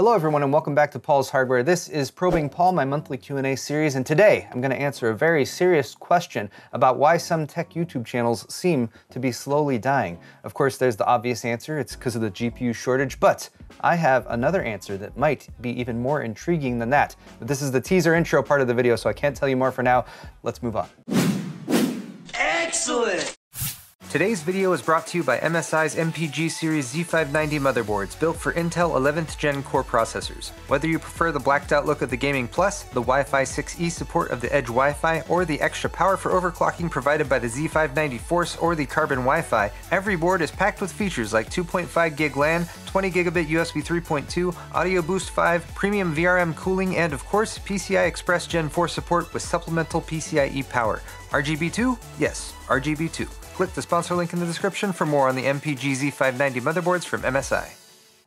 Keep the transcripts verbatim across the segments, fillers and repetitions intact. Hello everyone and welcome back to Paul's Hardware. This is Probing Paul, my monthly Q and A series, and today I'm going to answer a very serious question about why some tech YouTube channels seem to be slowly dying. Of course, there's the obvious answer, it's because of the G P U shortage, but I have another answer that might be even more intriguing than that. But this is the teaser intro part of the video, so I can't tell you more for now. Let's move on. Excellent! Today's video is brought to you by M S I's M P G Series Z five ninety motherboards, built for Intel eleventh gen core processors. Whether you prefer the blacked out look of the Gaming Plus, the Wi-Fi six E support of the Edge Wi-Fi, or the extra power for overclocking provided by the Z five ninety Force or the Carbon Wi-Fi, every board is packed with features like two point five gig LAN, twenty gigabit U S B three point two, Audio Boost five, premium V R M cooling, and of course, P C I Express Gen four support with supplemental P C I E power. R G B two? Yes, R G B two. Click the sponsor link in the description for more on the M P G Z five ninety motherboards from M S I.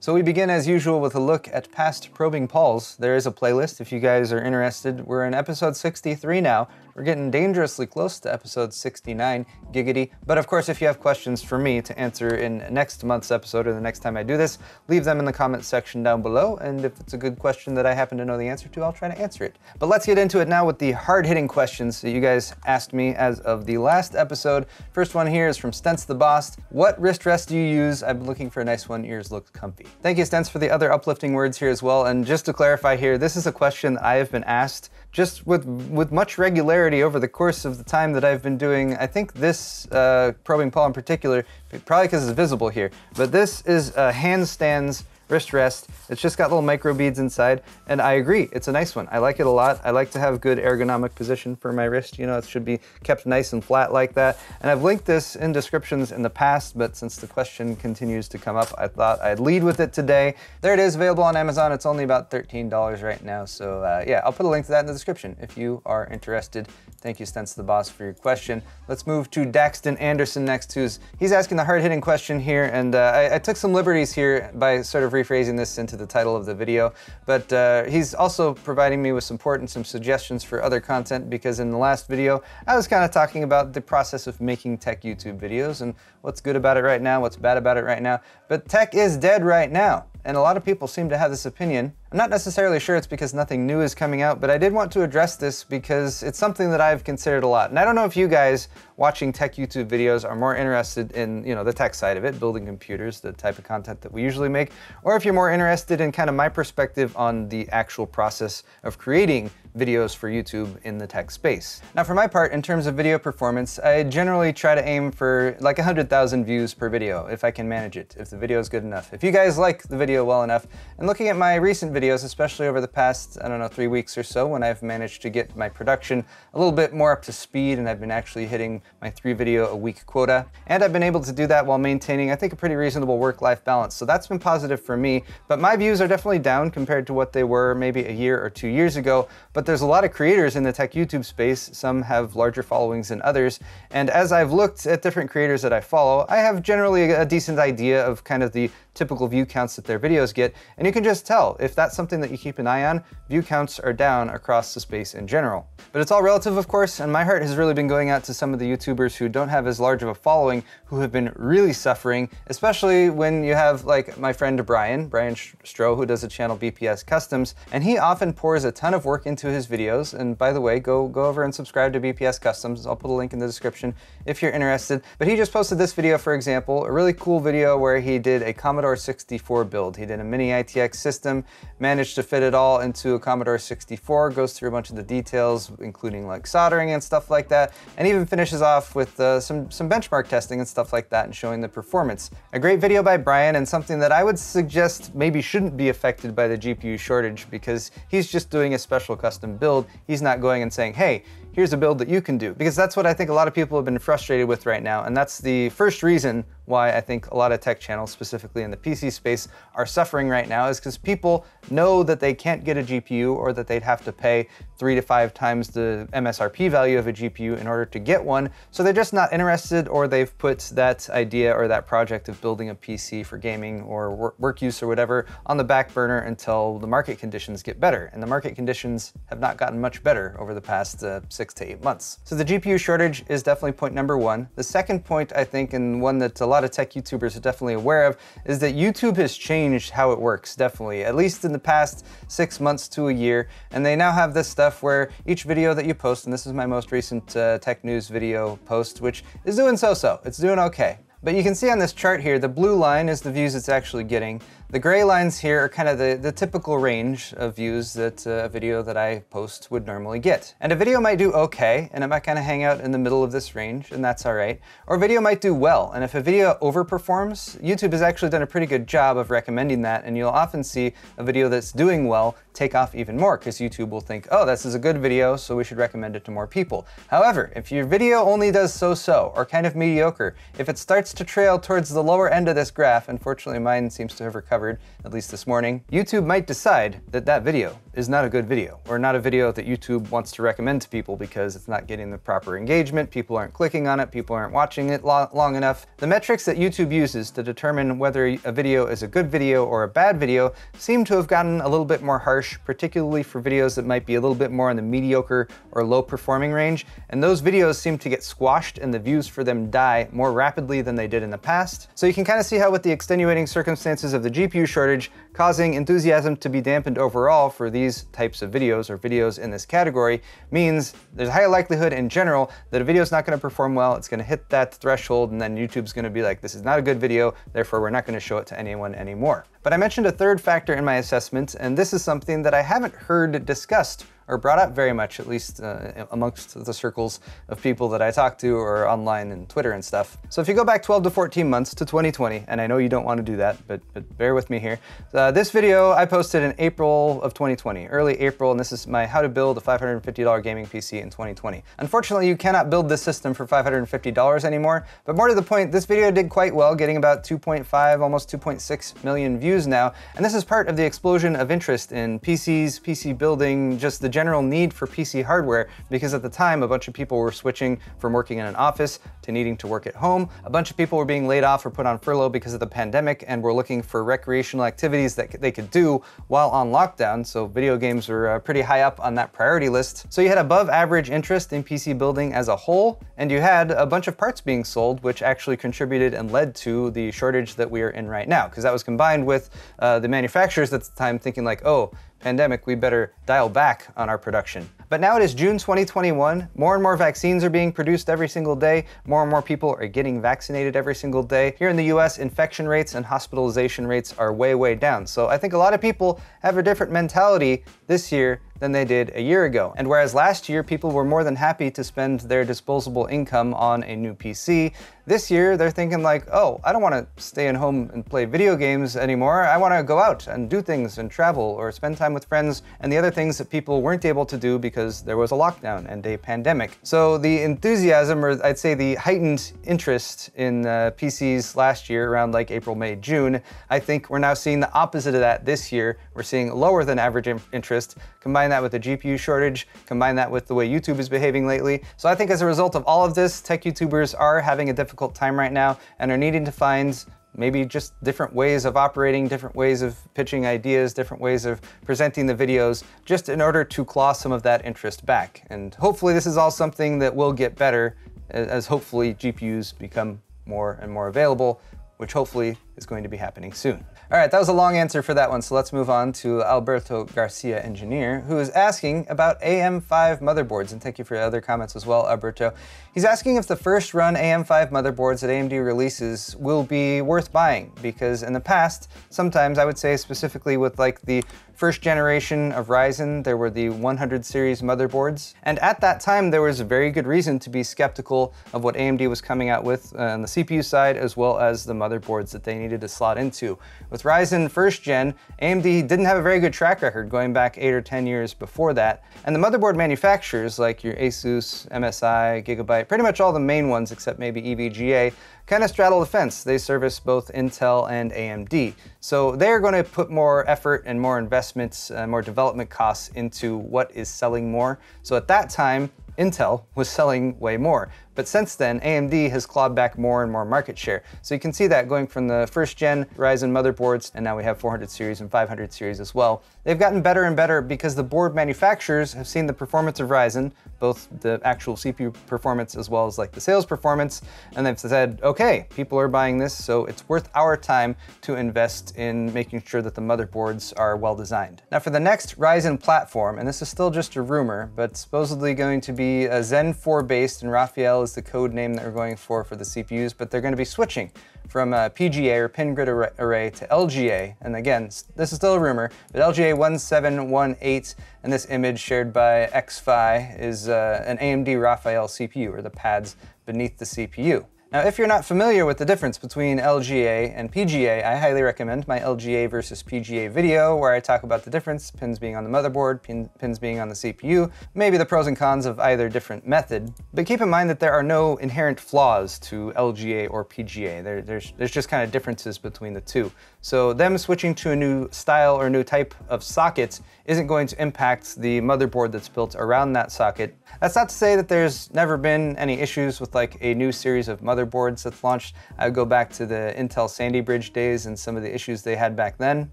So we begin as usual with a look at past Probing Pauls. There is a playlist if you guys are interested. We're in episode sixty-three now. We're getting dangerously close to episode sixty-nine, giggity. But of course, if you have questions for me to answer in next month's episode or the next time I do this, leave them in the comments section down below. And if it's a good question that I happen to know the answer to, I'll try to answer it. But let's get into it now with the hard-hitting questions that you guys asked me as of the last episode. First one here is from Stence the Boss. What wrist rest do you use? I've been looking for a nice one. Yours looks comfy. Thank you, Stence, for the other uplifting words here as well. And just to clarify here, this is a question I have been asked just with, with much regularity over the course of the time that I've been doing, I think this uh, Probing Paul in particular, probably because it's visible here, but this is a handstands wrist rest. It's just got little micro beads inside, and I agree, it's a nice one. I like it a lot. I like to have good ergonomic position for my wrist. You know, it should be kept nice and flat like that. And I've linked this in descriptions in the past, but since the question continues to come up, I thought I'd lead with it today. There it is, available on Amazon. It's only about thirteen dollars right now. So uh, yeah, I'll put a link to that in the description if you are interested. Thank you, Stence the Boss, for your question. Let's move to Daxton Anderson next, who's he's asking the hard-hitting question here, and uh, I, I took some liberties here by sort of rephrasing this into the title of the video, but uh, he's also providing me with support and some suggestions for other content, because in the last video, I was kind of talking about the process of making tech YouTube videos and what's good about it right now, what's bad about it right now, but tech is dead right now. And a lot of people seem to have this opinion. I'm not necessarily sure it's because nothing new is coming out, but I did want to address this because it's something that I've considered a lot. And I don't know if you guys watching tech YouTube videos are more interested in, you know, the tech side of it, building computers, the type of content that we usually make, or if you're more interested in kind of my perspective on the actual process of creating videos for YouTube in the tech space. Now, for my part, in terms of video performance, I generally try to aim for like one hundred thousand views per video, if I can manage it, if the video is good enough. If you guys like the video well enough, and looking at my recent videos, especially over the past, I don't know, three weeks or so, when I've managed to get my production a little bit more up to speed, and I've been actually hitting my three video a week quota, and I've been able to do that while maintaining, I think, a pretty reasonable work-life balance. So that's been positive for me, but my views are definitely down compared to what they were maybe a year or two years ago, but But there's a lot of creators in the tech YouTube space. Some have larger followings than others. And as I've looked at different creators that I follow, I have generally a decent idea of kind of the typical view counts that their videos get. And you can just tell if that's something that you keep an eye on, view counts are down across the space in general. But it's all relative, of course, and my heart has really been going out to some of the YouTubers who don't have as large of a following, who have been really suffering, especially when you have like my friend Brian, Brian Stroh, who does a channel B P S Customs, and he often pours a ton of work into his videos. And by the way, go, go over and subscribe to B P S Customs. I'll put a link in the description if you're interested. But he just posted this video, for example, a really cool video where he did a Commodore sixty-four build. He did a mini I T X system, managed to fit it all into a Commodore sixty-four, goes through a bunch of the details, including like soldering and stuff like that, and even finishes off with uh, some, some benchmark testing and stuff like that and showing the performance. A great video by Brian, and something that I would suggest maybe shouldn't be affected by the G P U shortage, because he's just doing a special custom build. He's not going and saying, hey, here's a build that you can do, because that's what I think a lot of people have been frustrated with right now. And that's the first reason why I think a lot of tech channels, specifically in the P C space, are suffering right now, is because people know that they can't get a G P U, or that they'd have to pay three to five times the M S R P value of a G P U in order to get one. So they're just not interested, or they've put that idea or that project of building a P C for gaming or work use or whatever on the back burner until the market conditions get better. And the market conditions have not gotten much better over the past uh, six to eight months. So the G P U shortage is definitely point number one. The second point, I think, and one that a lot of tech YouTubers are definitely aware of, is that YouTube has changed how it works, definitely, at least in the past six months to a year. And they now have this stuff where each video that you post, and this is my most recent uh, tech news video post, which is doing so-so, it's doing okay. But you can see on this chart here, the blue line is the views it's actually getting. The gray lines here are kind of the, the typical range of views that uh, a video that I post would normally get. And a video might do okay, and it might kind of hang out in the middle of this range, and that's all right. Or a video might do well, and if a video overperforms, YouTube has actually done a pretty good job of recommending that, and you'll often see a video that's doing well take off even more, because YouTube will think, oh, this is a good video, so we should recommend it to more people. However, if your video only does so-so, or kind of mediocre, if it starts to trail towards the lower end of this graph, unfortunately mine seems to have recovered, at least this morning, YouTube might decide that that video is not a good video, or not a video that YouTube wants to recommend to people because it's not getting the proper engagement, people aren't clicking on it, people aren't watching it lo long enough. The metrics that YouTube uses to determine whether a video is a good video or a bad video seem to have gotten a little bit more harsh, particularly for videos that might be a little bit more in the mediocre or low performing range, and those videos seem to get squashed and the views for them die more rapidly than they did in the past. So you can kind of see how with the extenuating circumstances of the G P U shortage causing enthusiasm to be dampened overall for these types of videos or videos in this category means there's a high likelihood in general that a video is not going to perform well, it's going to hit that threshold, and then YouTube's going to be like, this is not a good video, therefore we're not going to show it to anyone anymore. But I mentioned a third factor in my assessment, and this is something that I haven't heard discussed or brought up very much, at least uh, amongst the circles of people that I talk to or online and Twitter and stuff. So if you go back twelve to fourteen months to twenty twenty, and I know you don't want to do that, but, but bear with me here. Uh, this video I posted in April of twenty twenty, early April, and this is my how to build a five hundred fifty dollar gaming P C in twenty twenty. Unfortunately, you cannot build this system for five hundred fifty dollars anymore, but more to the point, this video did quite well, getting about two point five, almost two point six million views now, and this is part of the explosion of interest in P Cs, P C building, just the general general need for P C hardware, because at the time a bunch of people were switching from working in an office to needing to work at home. A bunch of people were being laid off or put on furlough because of the pandemic and were looking for recreational activities that they could do while on lockdown, so video games were uh, pretty high up on that priority list. So you had above average interest in P C building as a whole, and you had a bunch of parts being sold, which actually contributed and led to the shortage that we are in right now, because that was combined with uh, the manufacturers at the time thinking like, oh, pandemic, we better dial back on our production. But now it is June twenty twenty-one, more and more vaccines are being produced every single day, more and more people are getting vaccinated every single day. Here in the U S, infection rates and hospitalization rates are way, way down. So I think a lot of people have a different mentality this year than they did a year ago. And whereas last year, people were more than happy to spend their disposable income on a new P C, this year they're thinking like, oh, I don't wanna stay at home and play video games anymore. I wanna go out and do things and travel or spend time with friends and the other things that people weren't able to do because there was a lockdown and a pandemic. So the enthusiasm, or I'd say the heightened interest in uh, P Cs last year around like April, May, June, I think we're now seeing the opposite of that this year. We're seeing lower than average interest, combined that with the G P U shortage, combine that with the way YouTube is behaving lately. So I think as a result of all of this, tech YouTubers are having a difficult time right now and are needing to find maybe just different ways of operating, different ways of pitching ideas, different ways of presenting the videos, just in order to claw some of that interest back. And hopefully this is all something that will get better as hopefully G P Us become more and more available, which hopefully is going to be happening soon. All right, that was a long answer for that one, so let's move on to Alberto Garcia, engineer, who is asking about A M five motherboards, and thank you for your other comments as well, Alberto. He's asking if the first run A M five motherboards that A M D releases will be worth buying, because in the past, sometimes I would say specifically with like the first generation of Ryzen, there were the one hundred series motherboards, and at that time, there was a very good reason to be skeptical of what A M D was coming out with on the C P U side, as well as the motherboards that they needed to slot into. With Ryzen first gen, A M D didn't have a very good track record going back eight or ten years before that. And the motherboard manufacturers like your Asus, M S I, Gigabyte, pretty much all the main ones except maybe E V G A, kind of straddle the fence. They service both Intel and A M D. So they're going to put more effort and more investments and more development costs into what is selling more. So at that time, Intel was selling way more. But since then, A M D has clawed back more and more market share. So you can see that going from the first gen Ryzen motherboards, and now we have four hundred series and five hundred series as well. They've gotten better and better because the board manufacturers have seen the performance of Ryzen, both the actual C P U performance as well as like the sales performance. And they've said, okay, people are buying this, so it's worth our time to invest in making sure that the motherboards are well designed. Now for the next Ryzen platform, and this is still just a rumor, but supposedly going to be a Zen four based, and Raphael is the code name that we're going for for the C P Us, but they're going to be switching from a P G A or pin grid array, array to L G A. And again, this is still a rumor, but L G A one seven one eight, and this image shared by X F I is uh, an A M D Raphael C P U, or the pads beneath the C P U. Now, if you're not familiar with the difference between L G A and P G A, I highly recommend my L G A versus P G A video, where I talk about the difference, pins being on the motherboard, pin, pins being on the C P U, maybe the pros and cons of either different method. But keep in mind that there are no inherent flaws to L G A or P G A. There, there's, there's just kind of differences between the two. So them switching to a new style or new type of socket isn't going to impact the motherboard that's built around that socket. That's not to say that there's never been any issues with like a new series of motherboards boards that's launched. I would go back to the Intel Sandy Bridge days and some of the issues they had back then.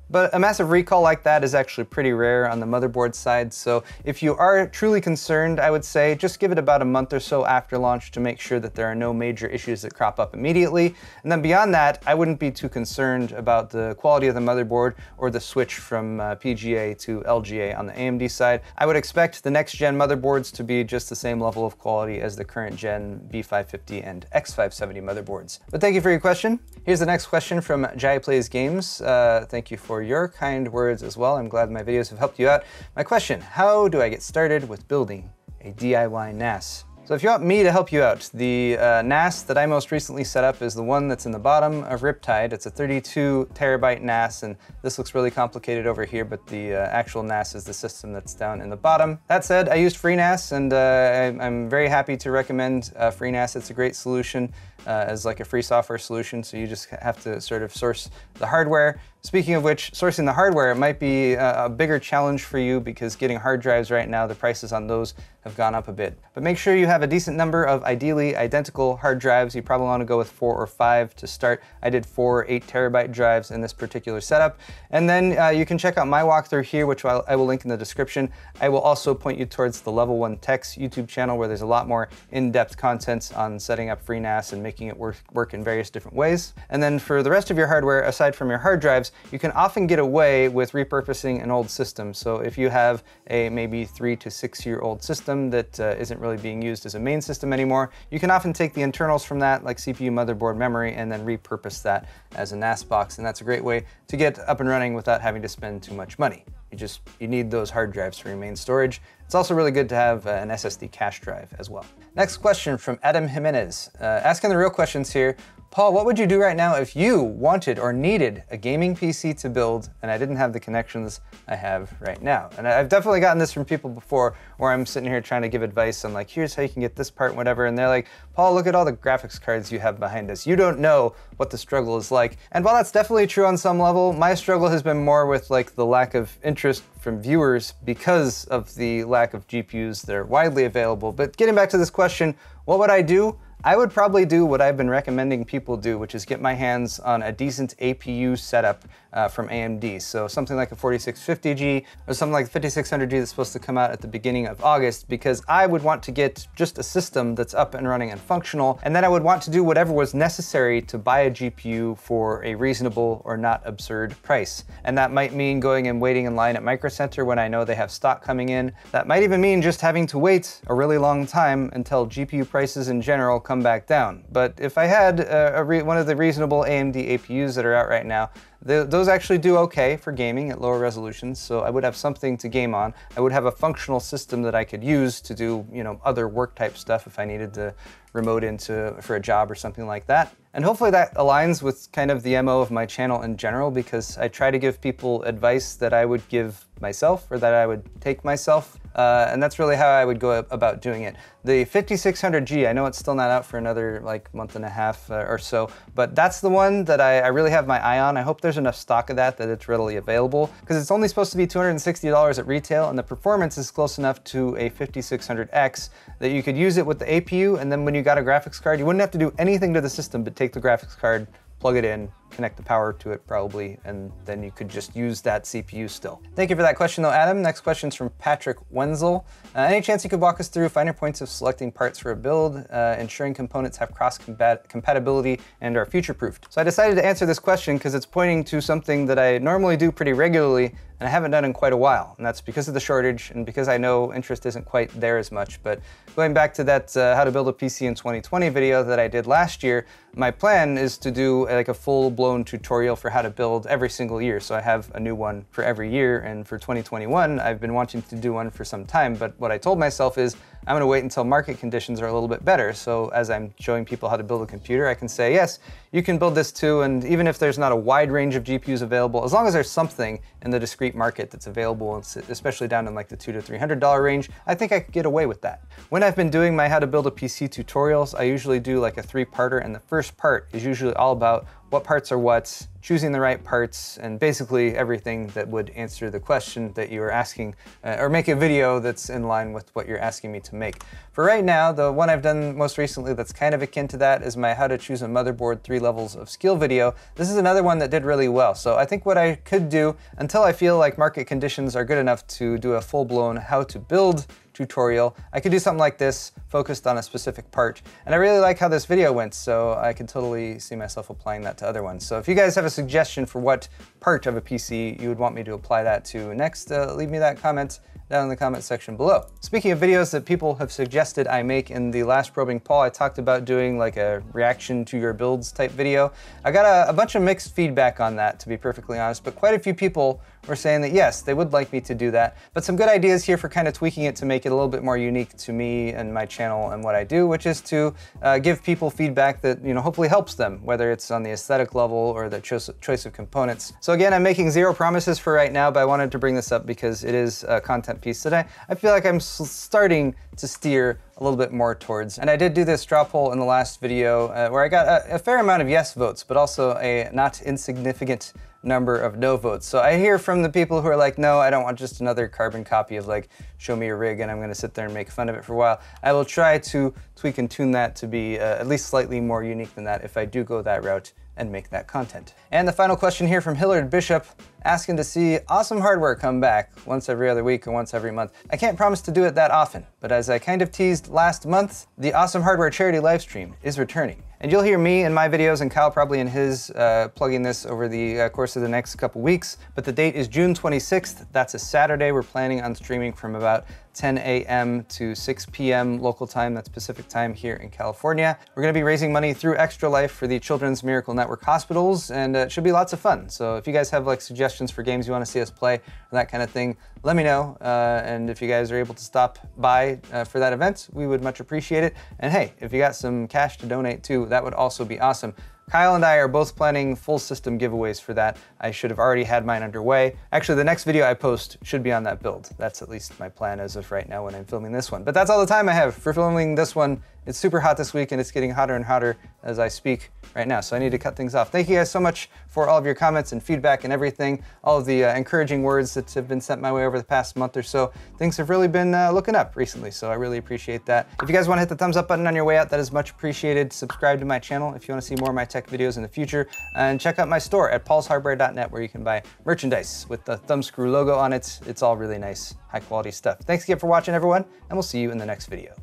But a massive recall like that is actually pretty rare on the motherboard side. So if you are truly concerned, I would say just give it about a month or so after launch to make sure that there are no major issues that crop up immediately. And then beyond that, I wouldn't be too concerned about the quality of the motherboard or the switch from uh, P G A to L G A on the A M D side. I would expect the next gen motherboards to be just the same level of quality as the current gen B five fifty and X five seventy motherboards. But thank you for your question. Here's the next question from Jai Plays Games. Uh, thank you for your kind words as well. I'm glad my videos have helped you out. My question, how do I get started with building a D I Y N A S? So if you want me to help you out, the uh, N A S that I most recently set up is the one that's in the bottom of Riptide. It's a thirty-two terabyte N A S, and this looks really complicated over here, but the uh, actual N A S is the system that's down in the bottom. That said, I used FreeNAS, and uh, I'm very happy to recommend uh, FreeNAS. It's a great solution uh, as like a free software solution, so you just have to sort of source the hardware. Speaking of which, sourcing the hardware might be a bigger challenge for you because getting hard drives right now, the prices on those have gone up a bit. But make sure you have a decent number of ideally identical hard drives. You probably want to go with four or five to start. I did four eight terabyte drives in this particular setup. And then uh, you can check out my walkthrough here, which I'll, I will link in the description. I will also point you towards the Level One Tech's YouTube channel, where there's a lot more in-depth content on setting up FreeNAS and making it work, work in various different ways. And then for the rest of your hardware, aside from your hard drives, you can often get away with repurposing an old system. So if you have a maybe three to six year old system that uh, isn't really being used as a main system anymore, you can often take the internals from that, like C P U, motherboard, memory, and then repurpose that as a N A S box. And that's a great way to get up and running without having to spend too much money. You just, you need those hard drives to remain storage. It's also really good to have an S S D cache drive as well. Next question from Adam Jimenez, uh, asking the real questions here. Paul, what would you do right now if you wanted or needed a gaming P C to build and I didn't have the connections I have right now? And I've definitely gotten this from people before where I'm sitting here trying to give advice on like, here's how you can get this part, whatever. And they're like, Paul, look at all the graphics cards you have behind us. You don't know what the struggle is like. And while that's definitely true on some level, my struggle has been more with like the lack of interest from viewers because of the lack of G P Us that are widely available. But getting back to this question, what would I do? I would probably do what I've been recommending people do, which is get my hands on a decent A P U setup uh, from A M D. So something like a forty-six fifty G or something like the fifty-six hundred G that's supposed to come out at the beginning of August, because I would want to get just a system that's up and running and functional. And then I would want to do whatever was necessary to buy a G P U for a reasonable or not absurd price. And that might mean going and waiting in line at Micro Center when I know they have stock coming in. That might even mean just having to wait a really long time until G P U prices in general come back down. But if I had a, a re, one of the reasonable A M D A P Us that are out right now, the, those actually do okay for gaming at lower resolutions. So I would have something to game on. I would have a functional system that I could use to do, you know, other work type stuff if I needed to remote into for a job or something like that. And hopefully that aligns with kind of the M O of my channel in general, because I try to give people advice that I would give myself or that I would take myself. Uh, and that's really how I would go about doing it. The fifty-six hundred G, I know it's still not out for another like month and a half uh, or so, but that's the one that I, I really have my eye on. I hope there's enough stock of that that it's readily available, because it's only supposed to be two hundred sixty dollars at retail, and the performance is close enough to a fifty-six hundred X that you could use it with the A P U, and then when you got a graphics card, you wouldn't have to do anything to the system but take the graphics card, plug it in, connect the power to it probably, and then you could just use that C P U still. Thank you for that question though, Adam. Next question's from Patrick Wenzel. Uh, any chance you could walk us through finer points of selecting parts for a build, uh, ensuring components have cross-compatibility and are future-proofed? So I decided to answer this question because it's pointing to something that I normally do pretty regularly and I haven't done in quite a while, and that's because of the shortage and because I know interest isn't quite there as much. But going back to that uh, how to build a P C in twenty twenty video that I did last year, my plan is to do like a full blown tutorial for how to build every single year. So I have a new one for every year, and for twenty twenty-one, I've been wanting to do one for some time, but what I told myself is I'm gonna wait until market conditions are a little bit better. So as I'm showing people how to build a computer, I can say, yes, you can build this too, and even if there's not a wide range of G P Us available, as long as there's something in the discrete market that's available, especially down in like the two to three hundred dollar range, I think I could get away with that. When I've been doing my how to build a P C tutorials, I usually do like a three-parter, and the first part is usually all about what parts are what, choosing the right parts, and basically everything that would answer the question that you were asking, uh, or make a video that's in line with what you're asking me to make. For right now, the one I've done most recently that's kind of akin to that is my how to choose a motherboard, three levels of skill video. This is another one that did really well. So I think what I could do, until I feel like market conditions are good enough to do a full-blown how to build tutorial, I could do something like this, focused on a specific part. And I really like how this video went, so I could totally see myself applying that to other ones. So if you guys have a suggestion for what part of a P C you would want me to apply that to next, uh, leave me that comment down in the comment section below. Speaking of videos that people have suggested I make, in the last Probing Paul, I talked about doing like a reaction to your builds type video. I got a, a bunch of mixed feedback on that, to be perfectly honest, but quite a few people were saying that yes, they would like me to do that, but some good ideas here for kind of tweaking it to make it a little bit more unique to me and my channel and what I do, which is to uh, give people feedback that, you know, hopefully helps them, whether it's on the aesthetic level or the cho choice of components. So again, I'm making zero promises for right now, but I wanted to bring this up because it is a content piece that I, I feel like I'm starting to steer a little bit more towards. And I did do this straw poll in the last video uh, where I got a, a fair amount of yes votes, but also a not insignificant number of no votes. So I hear from the people who are like, no, I don't want just another carbon copy of like, show me your rig and I'm gonna sit there and make fun of it for a while. I will try to tweak and tune that to be uh, at least slightly more unique than that if I do go that route and make that content. And the final question here from Hillard Bishop, asking to see Awesome Hardware come back once every other week or once every month. I can't promise to do it that often, but as I kind of teased last month, the Awesome Hardware charity livestream is returning. And you'll hear me in my videos and Kyle probably in his uh, plugging this over the uh, course of the next couple weeks, but the date is June twenty-sixth. That's a Saturday. We're planning on streaming from about ten A M to six P M local time. That's Pacific time here in California. We're gonna be raising money through Extra Life for the Children's Miracle Network hospitals, and uh, it should be lots of fun. So if you guys have like suggestions for games you wanna see us play and that kind of thing, let me know. Uh, and if you guys are able to stop by uh, for that event, we would much appreciate it. And hey, if you got some cash to donate too, that would also be awesome. Kyle and I are both planning full system giveaways for that. I should have already had mine underway. Actually, the next video I post should be on that build. That's at least my plan as of right now when I'm filming this one. But that's all the time I have for filming this one. It's super hot this week and it's getting hotter and hotter as I speak right now. So I need to cut things off. Thank you guys so much for all of your comments and feedback and everything. All of the uh, encouraging words that have been sent my way over the past month or so. Things have really been uh, looking up recently, so I really appreciate that. If you guys wanna hit the thumbs up button on your way out, that is much appreciated. Subscribe to my channel if you wanna see more of my tech videos in the future. And check out my store at pauls hardware dot net where you can buy merchandise with the thumbscrew logo on it. It's all really nice, high quality stuff. Thanks again for watching everyone, and we'll see you in the next video.